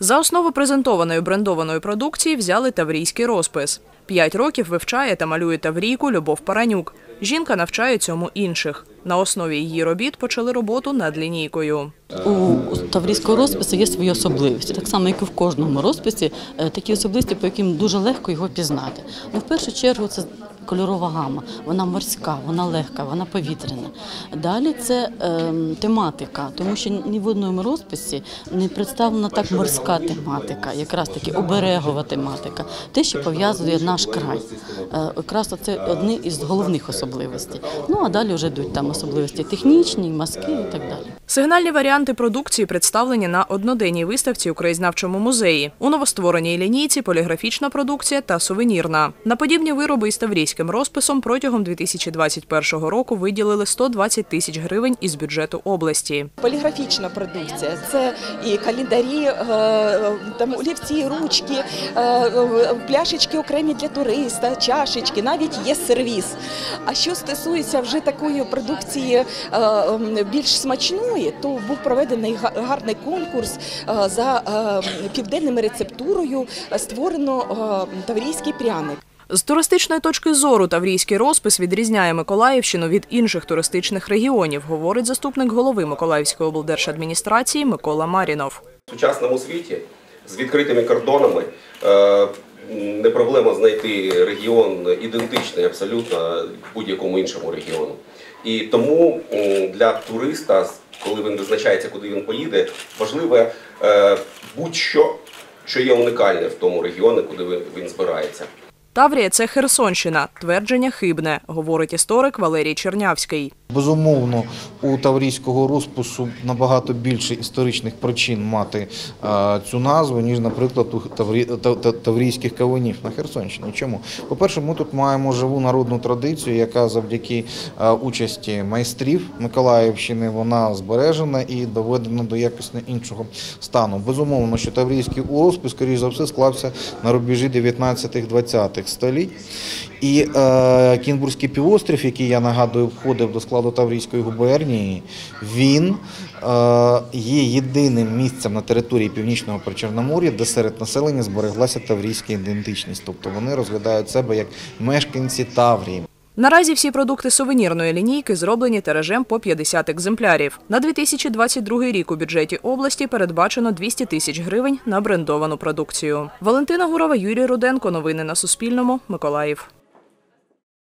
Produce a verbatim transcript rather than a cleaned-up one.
За основу презентованої брендованої продукції взяли таврійський розпис. П'ять років вивчає та малює таврійку Любов Паранюк. Жінка навчає цьому інших. На основі її робіт почали роботу над лінійкою. У таврійського розпису є свої особливості, так само, як і в кожному розписі, такі особливості, по яким дуже легко його пізнати. Ну, в першу чергу це кольорова гама, вона морська, вона легка, вона повітряна. Далі це е, тематика, тому що ні в одному розписі не представлена так морська тематика, якраз таки оберегова тематика, те, що пов'язує наш край. Е, якраз це одні із головних особливостей. Ну а далі вже йдуть там особливості технічні, мазки і так далі. Сигнальні варіанти продукції представлені на одноденній виставці у краєзнавчому музеї. У новоствореній лінійці поліграфічна продукція та сувенірна. На подібні вироби із таврійським розписом протягом дві тисячі двадцять першого року виділили сто двадцять тисяч гривень із бюджету області. Поліграфічна продукція – це і календарі, там олівці, ручки, пляшечки окремі для туриста, чашечки, навіть є сервіс. А що стосується вже такої продукції більш смачної, то був проведений гарний конкурс за південною рецептурою, створено таврійський пряник. З туристичної точки зору таврійський розпис відрізняє Миколаївщину від інших туристичних регіонів, говорить заступник голови Миколаївської облдержадміністрації Микола Марінов. У сучасному світі з відкритими кордонами не проблема знайти регіон ідентичний абсолютно будь-якому іншому регіону. І тому для туриста, коли він визначається, куди він поїде, важливе будь-що, що є унікальне в тому регіоні, куди він збирається. Таврія – це Херсонщина. Твердження хибне, говорить історик Валерій Чернявський. Безумовно, у таврійського розпису набагато більше історичних причин мати цю назву, ніж, наприклад, у таврійських кавунів на Херсонщині. Чому? По-перше, ми тут маємо живу народну традицію, яка завдяки участі майстрів Миколаївщини, вона збережена і доведена до якісно іншого стану. Безумовно, що таврійський розпис, скоріш за все, склався на рубежі дев'ятнадцятого-двадцятого століть. І е, Кінбурзький півострів, який, я нагадую, входив до складу Таврійської губернії, він е, є єдиним місцем на території Північного Причорномор'я, де серед населення збереглася таврійська ідентичність. Тобто вони розглядають себе як мешканці Таврії. Наразі всі продукти сувенірної лінійки зроблені тиражем по п'ятдесят екземплярів. На дві тисячі двадцять другий рік у бюджеті області передбачено двісті тисяч гривень на брендовану продукцію. Валентина Гурова, Юрій Руденко. Новини на Суспільному. Миколаїв.